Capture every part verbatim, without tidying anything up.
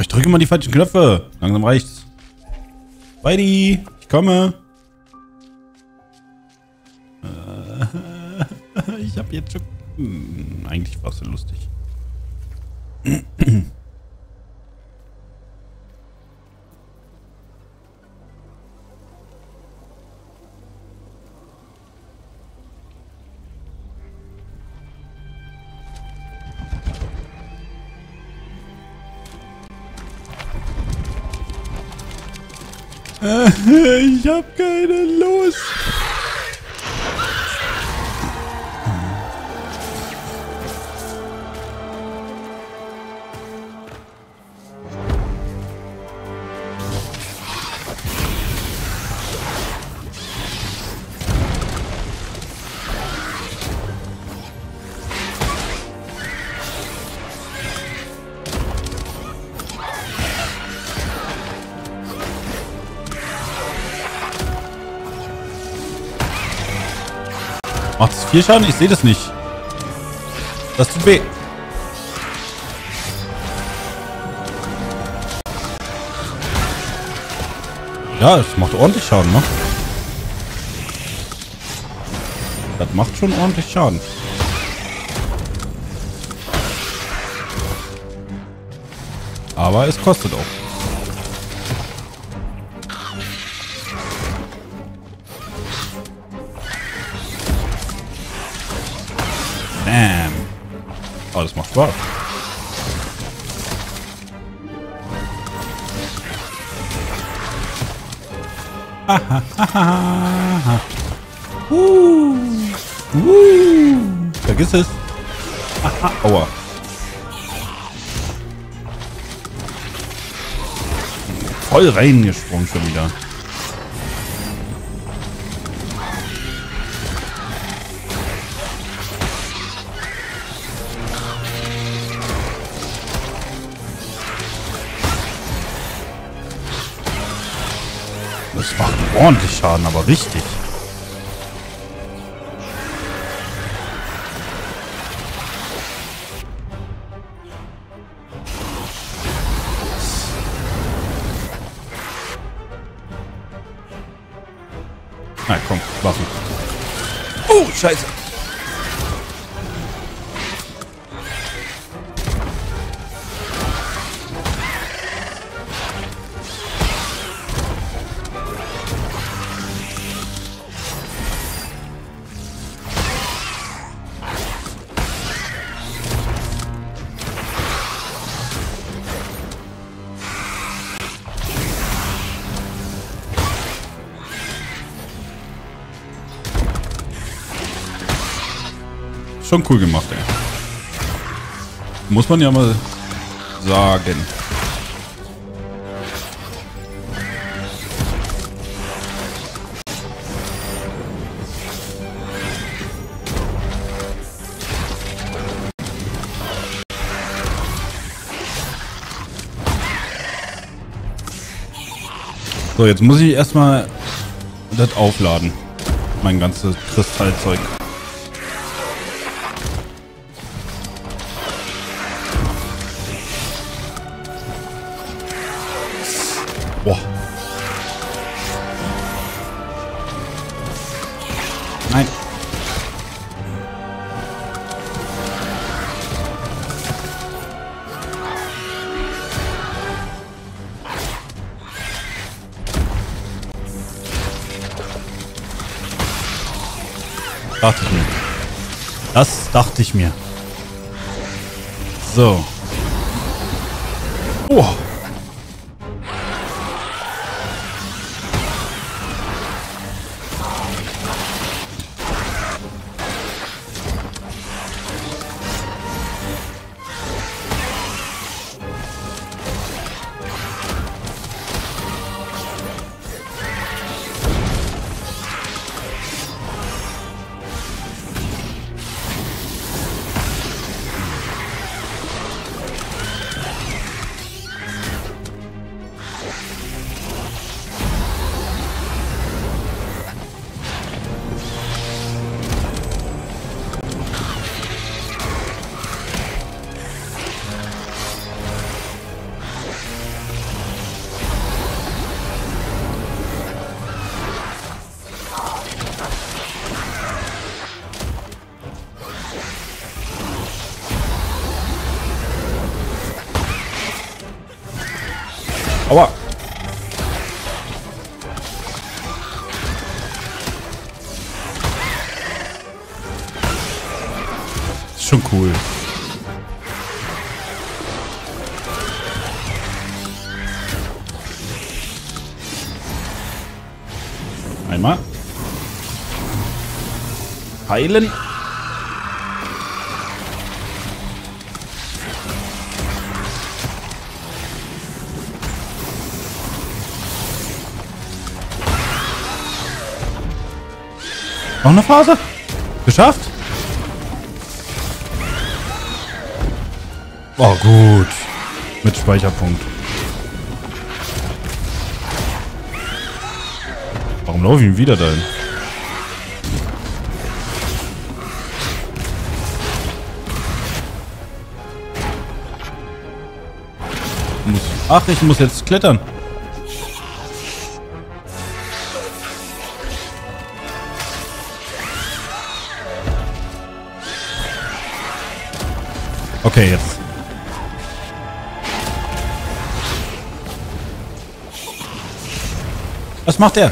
Oh, ich drücke immer die falschen Knöpfe. Langsam reicht's. Weidi, ich komme. Äh, ich habe jetzt schon... Hm, eigentlich war es ja lustig. Ich hab keine Lust. Macht es viel Schaden? Ich sehe das nicht. Das tut weh. Ja, es macht ordentlich Schaden, ne? Das macht schon ordentlich Schaden. Aber es kostet auch. Oh, das macht Spaß. Aha, aha, uh, uh, vergiss es. Aha, aua. Voll reingesprungen schon wieder. Das macht ordentlich Schaden, aber richtig. Na komm, Waffen. Oh, Scheiße. Schon cool gemacht, ey. Muss man ja mal sagen. So, jetzt muss ich erstmal das aufladen. Mein ganzes Kristallzeug. Boah. Nein. Dachte ich mir. Das dachte ich mir. So. Boah. Aua! Ist schon cool. Einmal. Heilen. Noch eine Phase? Geschafft? Oh, gut. Mit Speicherpunkt. Warum laufe ich ihm wieder dahin? Ach, ich muss jetzt klettern. Okay, jetzt. Was macht er?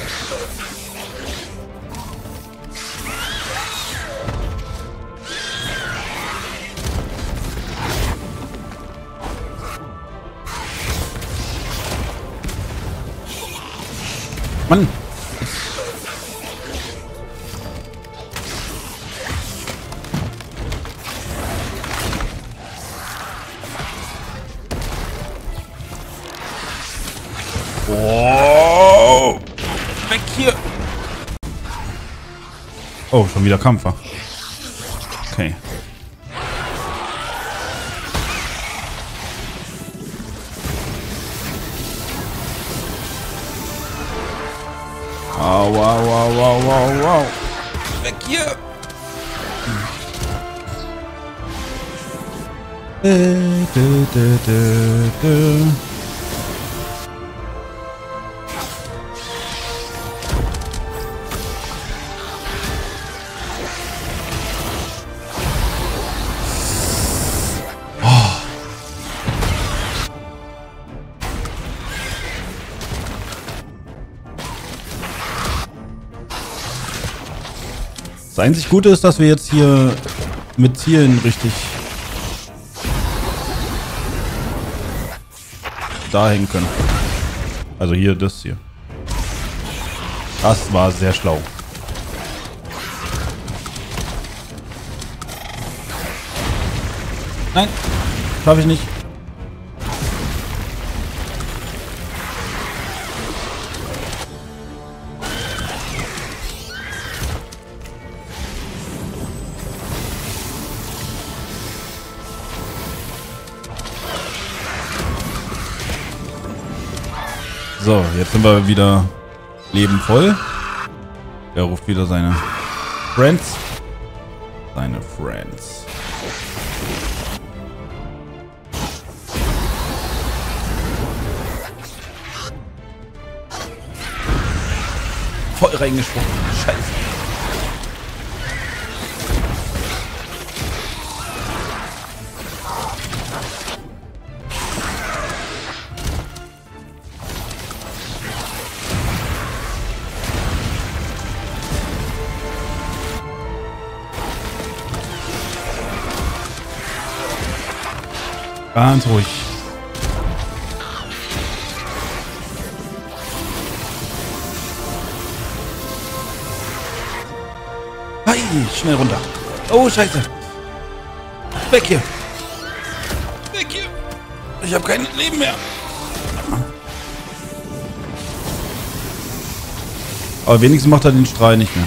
Mann. Oh, weg hier. Oh, schon wieder Kampfer. Okay. Wow, wow, wow, wow, wow, wow. Weg hier. Hm. Dö, dö, dö, dö. Das einzig Gute ist, dass wir jetzt hier mit Zielen richtig da hängen können. Also hier, das hier. Das war sehr schlau. Nein, schaffe ich nicht. So, jetzt sind wir wieder Leben voll. Er ruft wieder seine Friends. Seine Friends. Voll reingesprungen. Scheiße. Ganz ruhig. Hey, schnell runter. Oh, Scheiße. Weg hier. Weg hier. Ich habe kein Leben mehr. Aber wenigstens macht er den Strahl nicht mehr.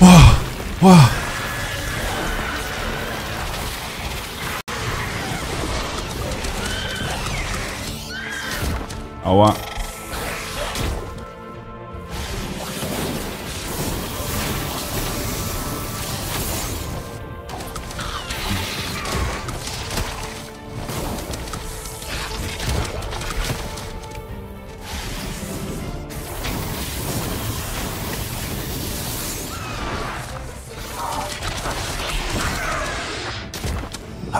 Wow, wow. Aua.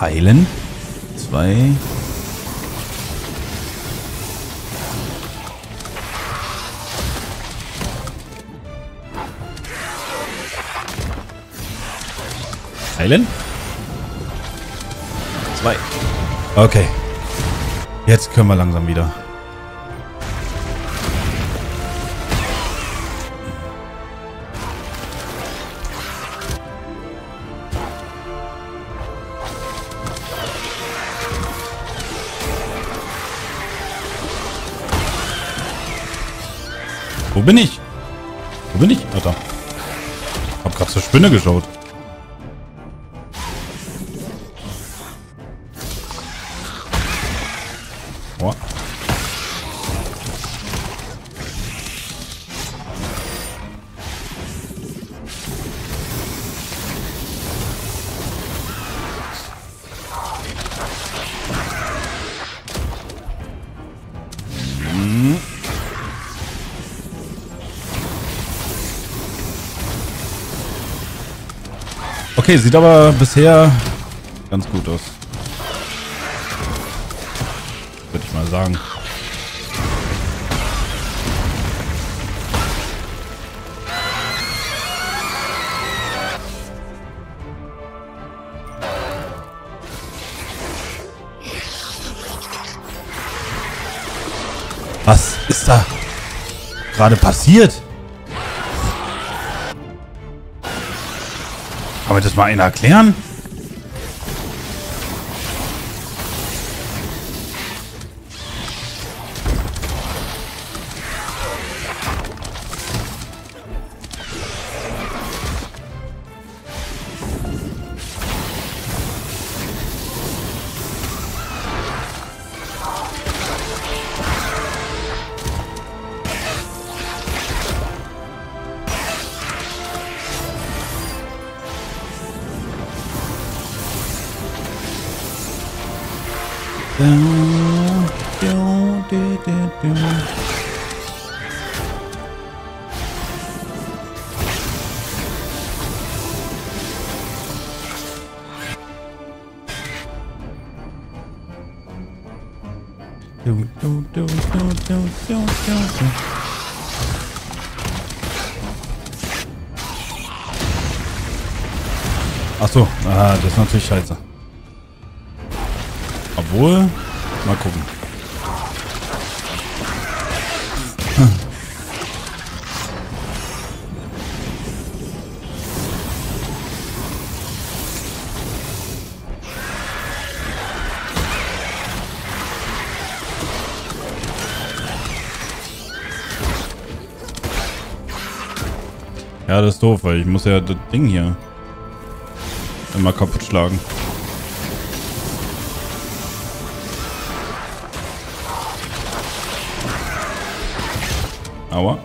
heilen. Zwei. Heilen. Zwei. Okay. Jetzt können wir langsam wieder. Wo bin ich? Wo bin ich? Alter. Ich hab grad zur Spinne geschaut. Oh. Hm. Okay, sieht aber bisher ganz gut aus. Würde ich mal sagen. Was ist da gerade passiert? Kann mir das mal einer erklären? Ach so, ah, das ist natürlich scheiße. Obwohl, mal gucken. Ja, das ist doof, weil ich muss ja das Ding hier immer kaputt schlagen. Aua.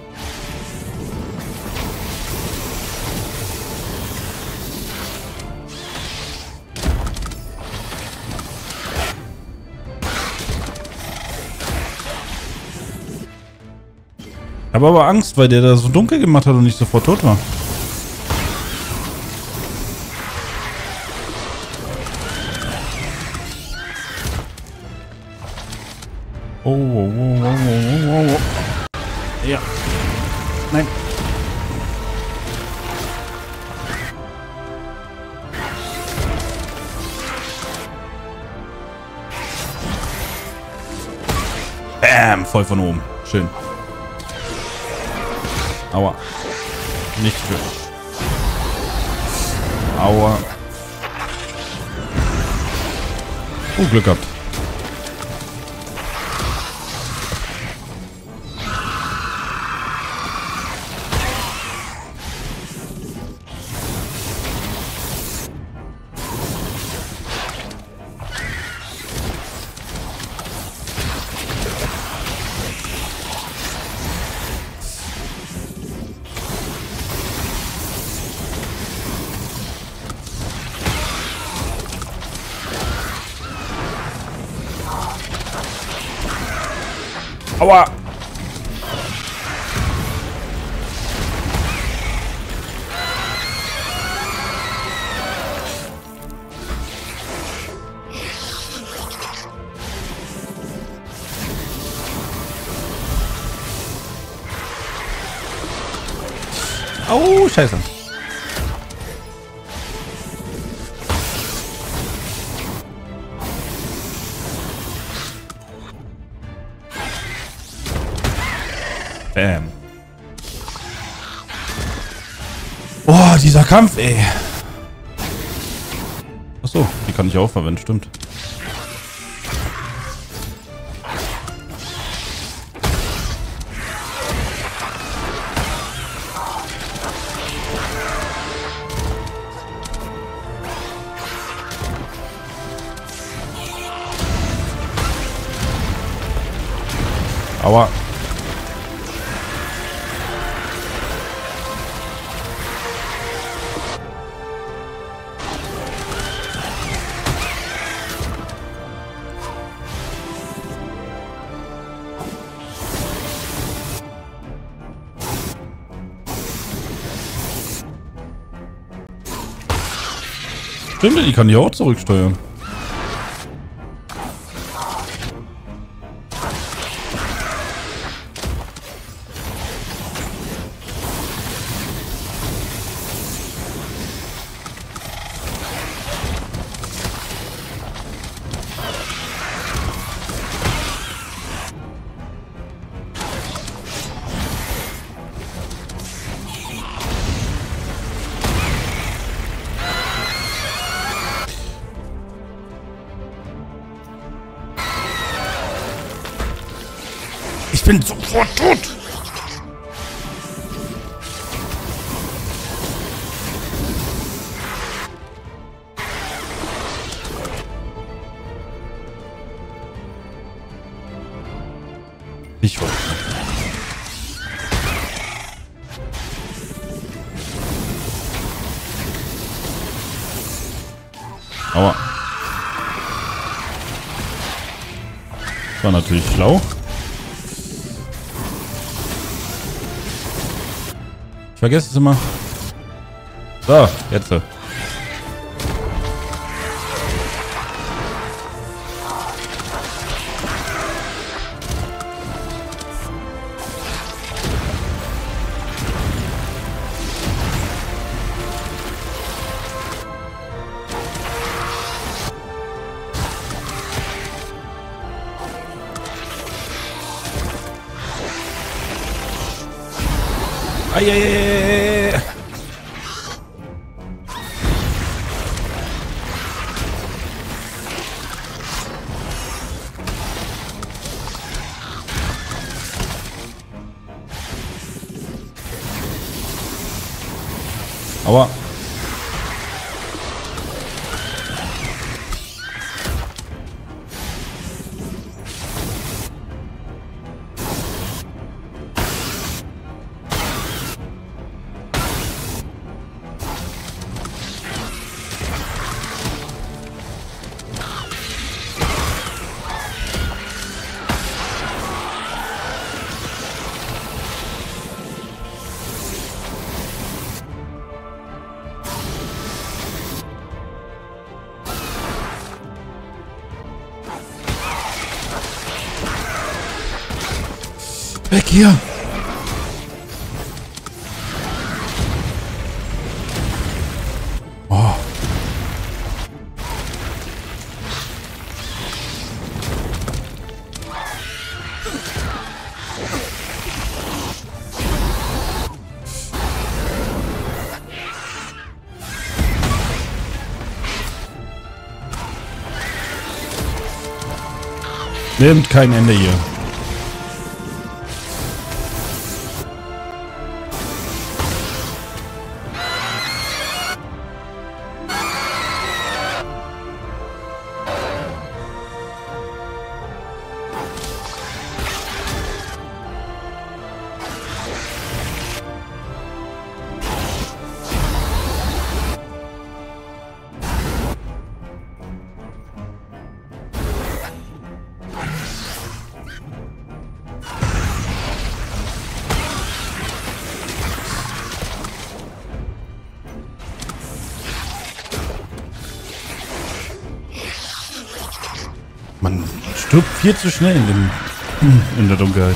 Ich habe aber Angst, weil der da so dunkel gemacht hat und nicht sofort tot war. Oh, oh, oh, oh, oh, oh, oh. Ja. Nein. Bam, voll von oben. Schön. Aua. Nicht schön. Aua. Oh, Glück gehabt. Aua! Oh, scheiße. Bam. Oh, dieser Kampf, ey. Achso, die kann ich auch verwenden, stimmt. Aua. Stimmt, die kann ich auch zurücksteuern. Ich bin sofort tot! Ich hoffe. Aua. War natürlich schlau. Vergesst es immer. So, jetzt. Eieieiei. Aua. Weg hier! Oh. Nimmt kein Ende hier. Man stirbt viel zu schnell in, dem, in der Dunkelheit.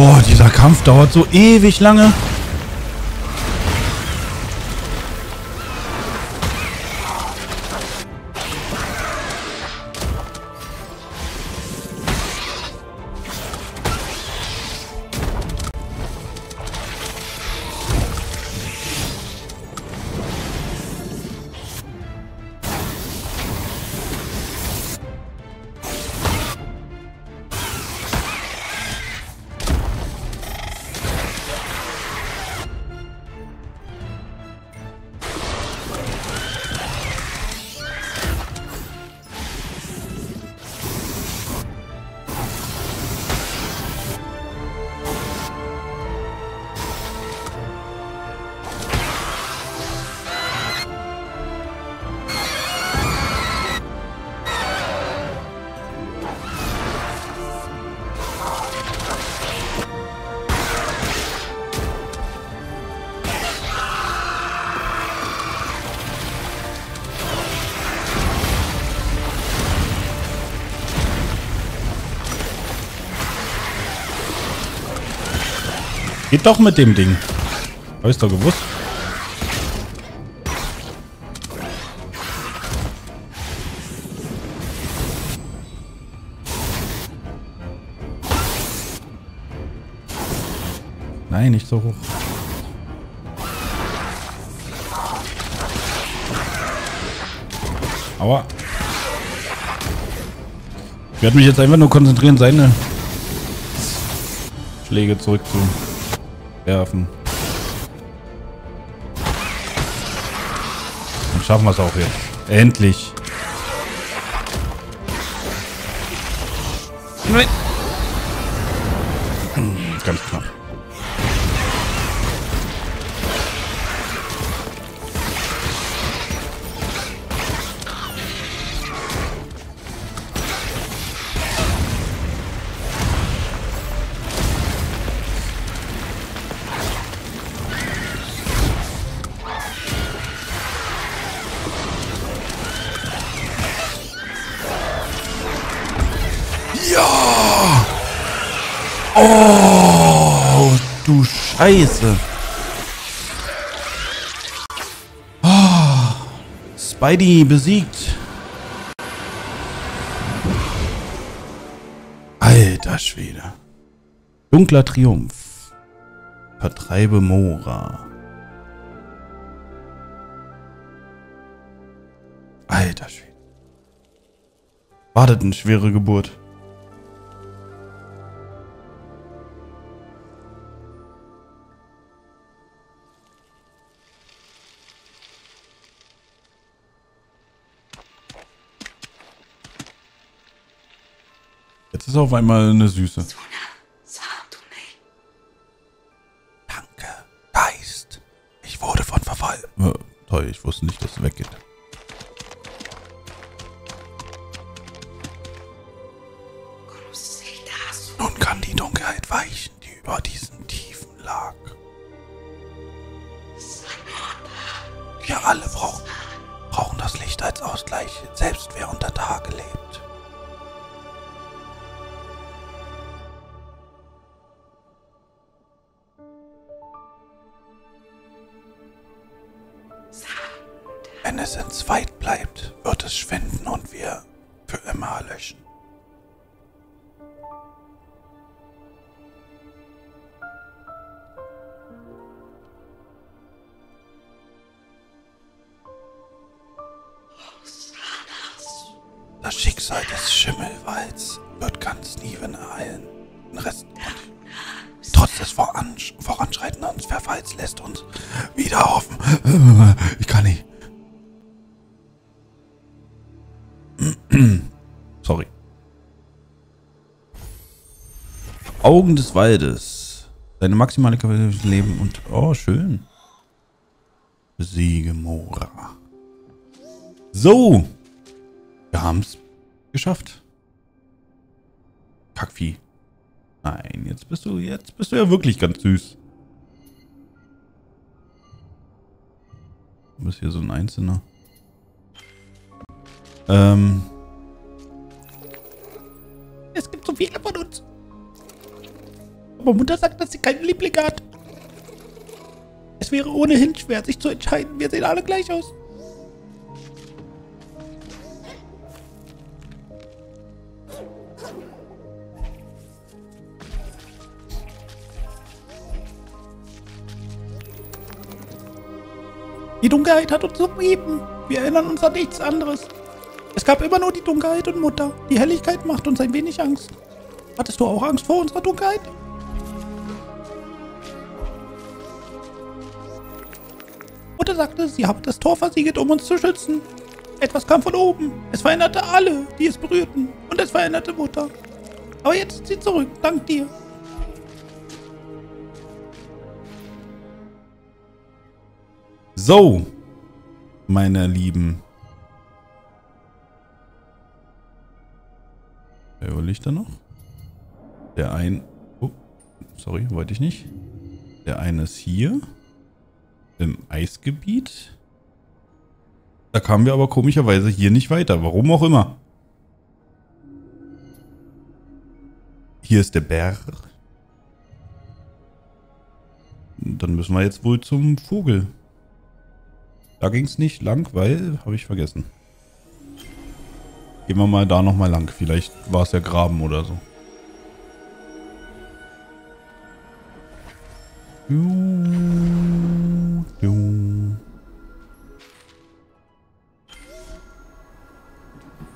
Boah, dieser Kampf dauert so ewig lange. Geht doch mit dem Ding. Hab ich's doch gewusst. Nein, nicht so hoch. Aua. Ich werde mich jetzt einfach nur konzentrieren, seine Schläge zurückzuholen. Werfen. Dann schaffen wir es auch jetzt. Endlich. Nein. Ganz knapp. Oh, du Scheiße. Oh, Spidey besiegt. Alter Schwede. Dunkler Triumph. Vertreibe Mora. Alter Schwede. Wartet eine schwere Geburt. Das ist auf einmal eine Süße. Danke, Geist. Ich wurde von Verfall. Äh, toll, ich wusste nicht, dass es weggeht. Nun kann die Dunkelheit weichen, die über diesen Tiefen lag. Wir alle brauchen, brauchen das Licht als Ausgleich, selbst wer unter Tage lebt. Wenn es ins Weit bleibt, wird es schwinden und wir für immer erlöschen. Das Schicksal des Schimmelwalds wird ganz Niven ereilen. Den Rest trotz des voranschreitenden Verfalls lässt uns wieder hoffen. Ich kann nicht. Sorry. Augen des Waldes. Seine maximale Kapazität Leben und... Oh, schön. Besiege Mora. So. Wir haben es geschafft. Kackvieh. Nein, jetzt bist du... Jetzt bist du ja wirklich ganz süß. Du bist hier so ein Einzelner. Ähm... Es gibt so viele von uns. Aber Mutter sagt, dass sie keinen Liebling hat. Es wäre ohnehin schwer, sich zu entscheiden. Wir sehen alle gleich aus. Die Dunkelheit hat uns umgeben. Wir erinnern uns an nichts anderes. Es gab immer nur die Dunkelheit und Mutter. Die Helligkeit macht uns ein wenig Angst. Hattest du auch Angst vor unserer Dunkelheit? Mutter sagte, sie habe das Tor versiegelt, um uns zu schützen. Etwas kam von oben. Es veränderte alle, die es berührten. Und es veränderte Mutter. Aber jetzt ist sie zurück, dank dir. So, meine Lieben. Wer überlegt da noch? Der ein... Oh, sorry, wollte ich nicht. Der eine ist hier. Im Eisgebiet. Da kamen wir aber komischerweise hier nicht weiter. Warum auch immer. Hier ist der Berg. Dann müssen wir jetzt wohl zum Vogel. Da ging es nicht lang, weil... Habe ich vergessen. Gehen wir mal da nochmal lang. Vielleicht war es ja Graben oder so. Juh, juh.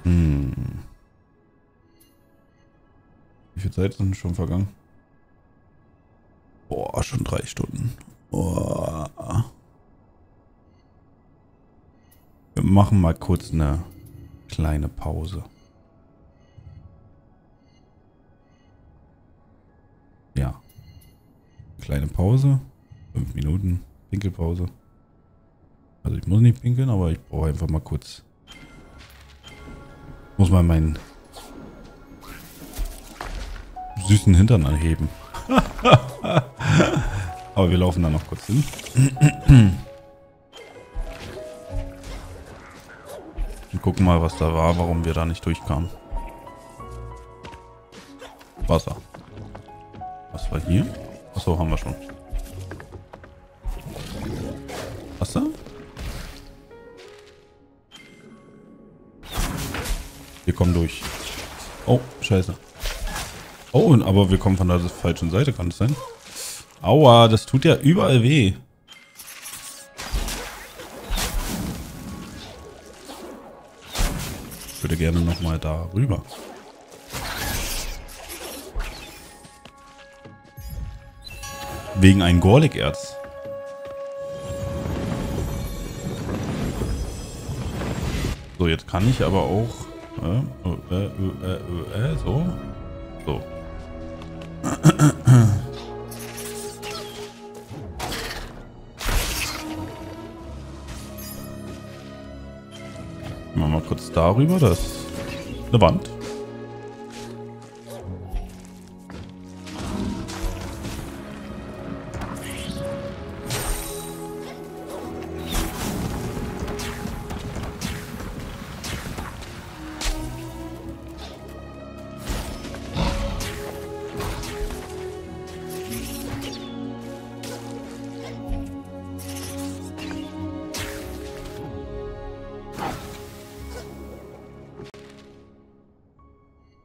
Hm. Wie viel Zeit sind schon vergangen? Boah, schon drei Stunden. Boah. Wir machen mal kurz eine kleine Pause. Ja. Kleine Pause. Fünf Minuten. Pinkelpause. Also ich muss nicht pinkeln, aber ich brauche einfach mal kurz. Muss mal meinen süßen Hintern anheben. Aber wir laufen da noch kurz hin. Und gucken mal, was da war, warum wir da nicht durchkamen. Wasser. Was war hier? Achso, haben wir schon. Wasser? Wir kommen durch. Oh, scheiße. Oh, aber wir kommen von der falschen Seite, kann das sein? Aua, das tut ja überall weh. Ich würde gerne nochmal da rüber. Wegen einem Gorlek-Erz. So, jetzt kann ich aber auch... Äh, äh, äh, äh, äh, so. So. Machen wir mal kurz darüber, das ist eine Wand.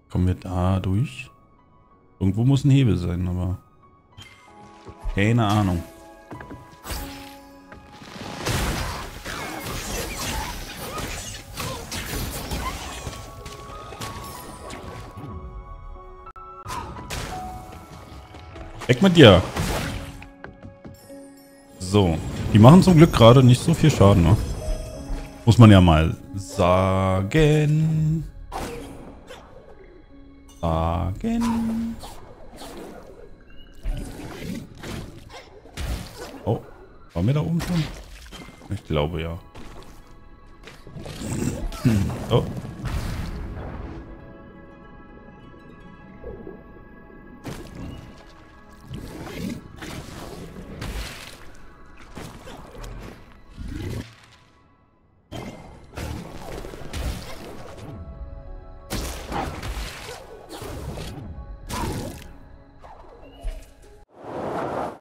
Kommen wir da durch? Irgendwo muss ein Hebel sein, aber... Keine Ahnung. Weg mit dir! So. Die machen zum Glück gerade nicht so viel Schaden, ne? Muss man ja mal sagen... Sagen. Oh, waren wir da oben schon? Ich glaube ja. Oh.